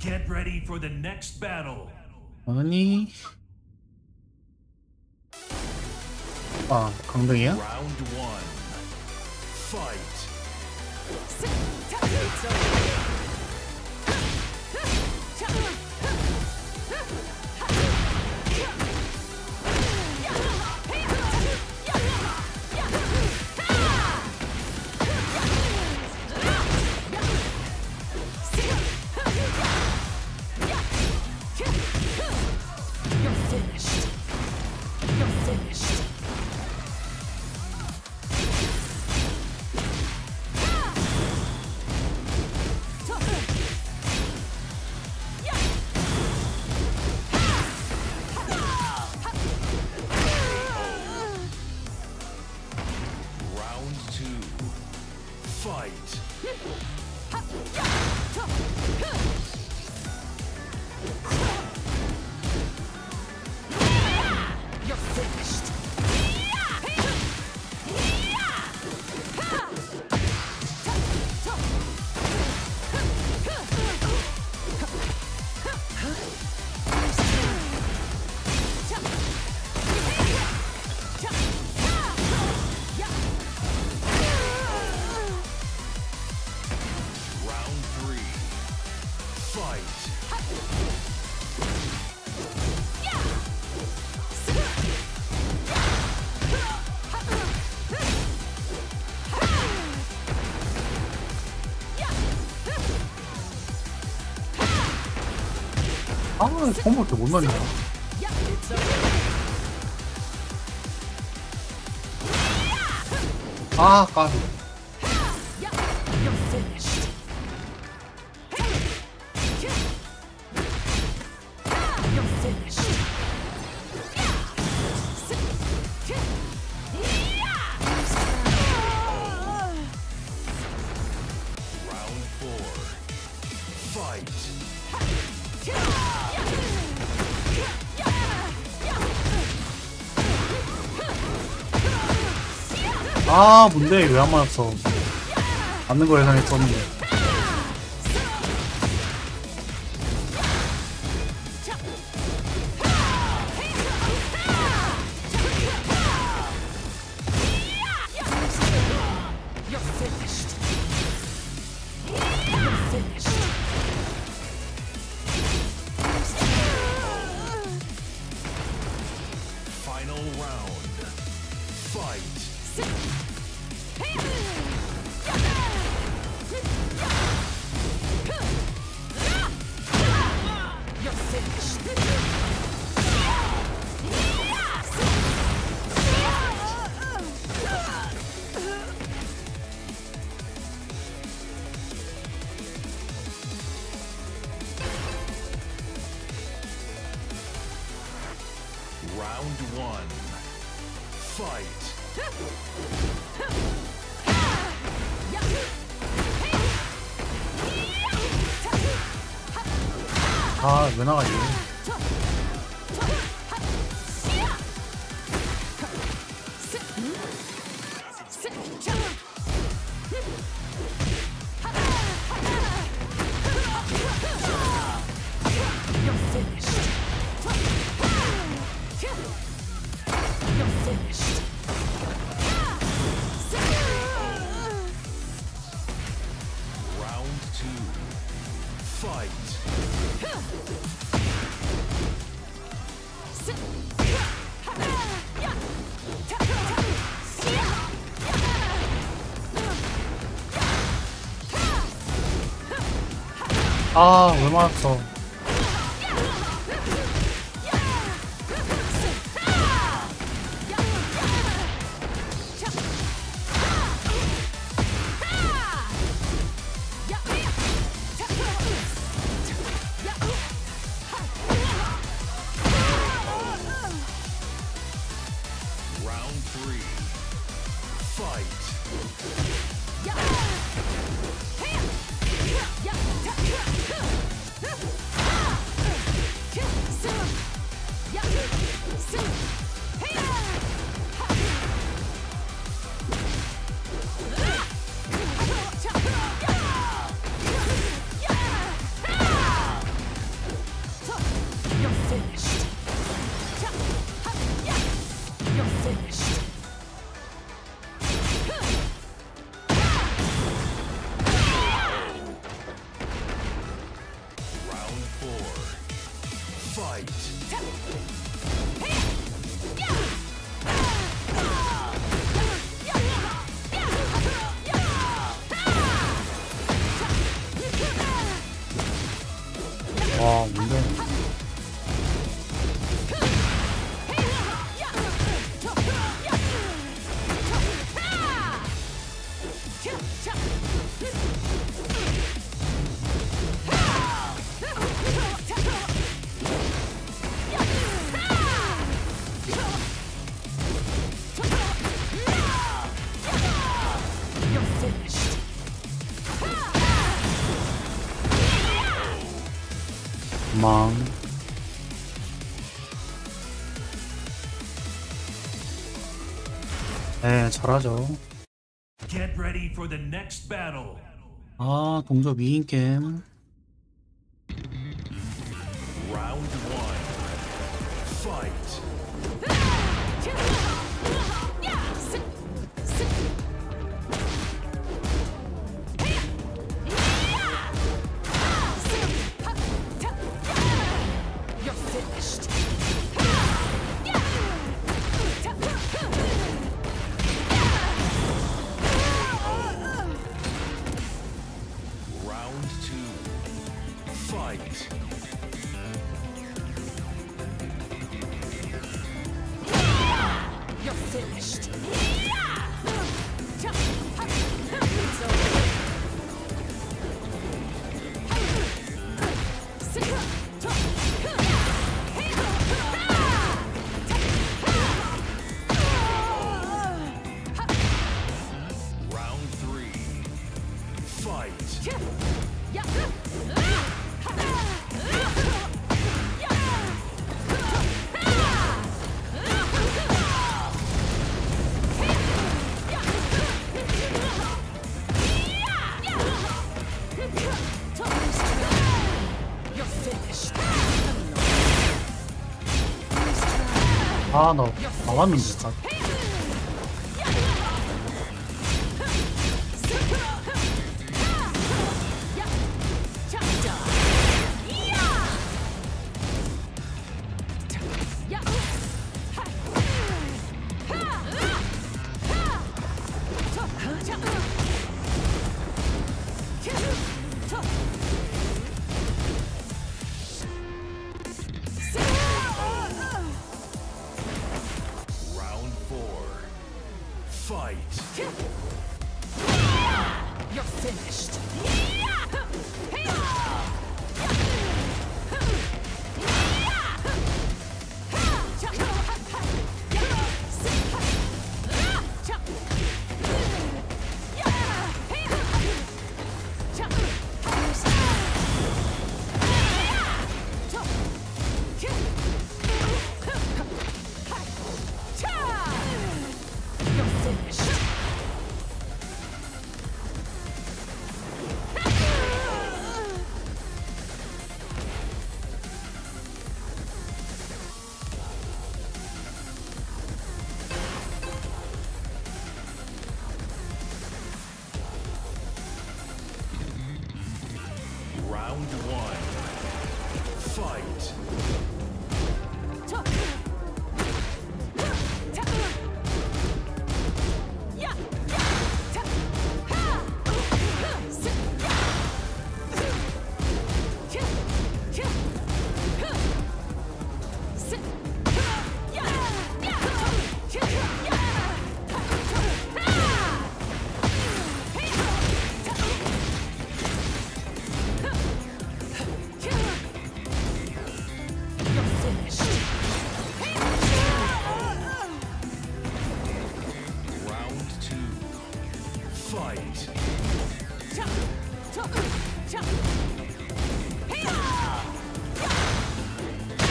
Get ready for the next battle. 아니. 아, 강동이야? Round 1. Fight. 아, 처음부터 못 맞냐? 아, 까비. 아, 뭔데? 왜 안 맞았어? 맞는 거 예상했었는데. 아, 왜 나가지? 아, 왜 맞았어? Fight. 나왔는데 망. 네, 잘하죠. Get ready for the next battle. 아, 동접 2인 게임. Round 1. Fight. 아, 나 나왔는데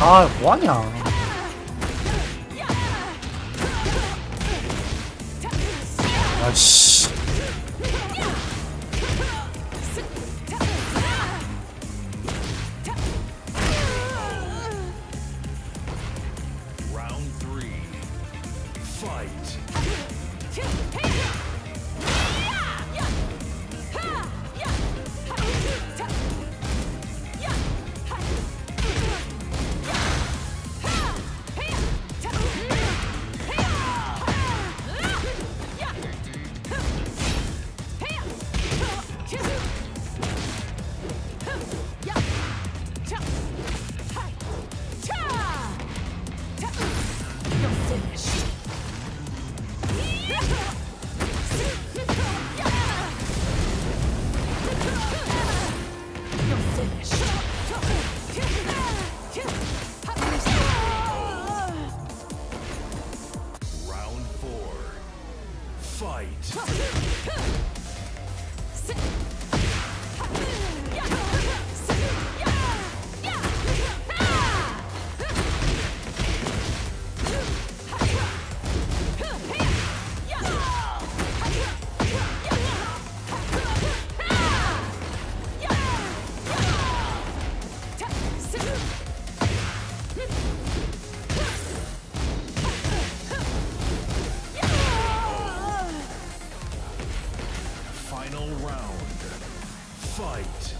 아, 뭐하냐? 아씨. Final round. Fight.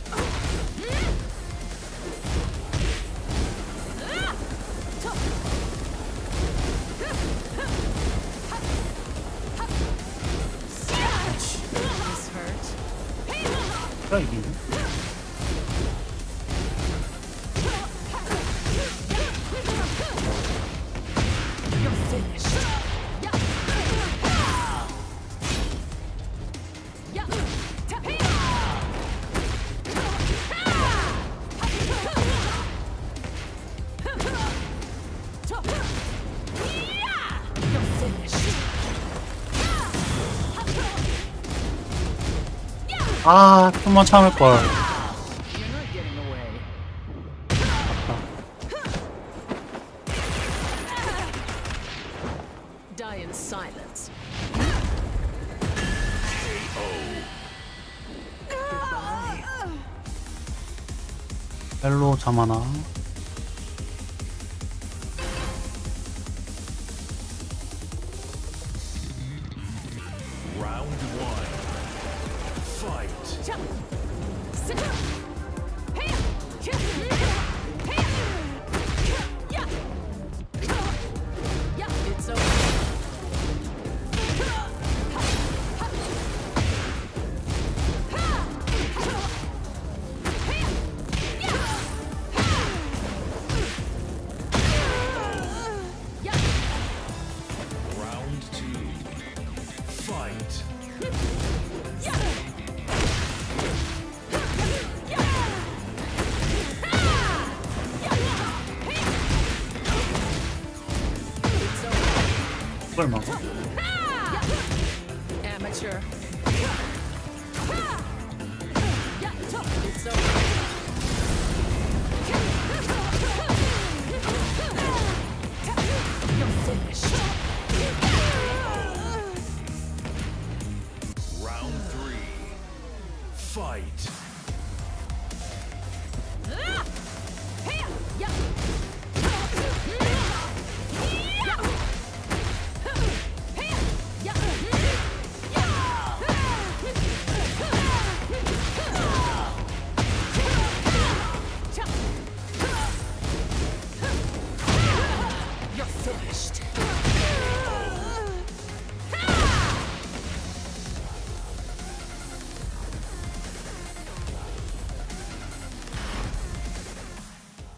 아, 좀만 참을걸. 헬로 잠하나. Amateur. Round 3. Fight. Finished.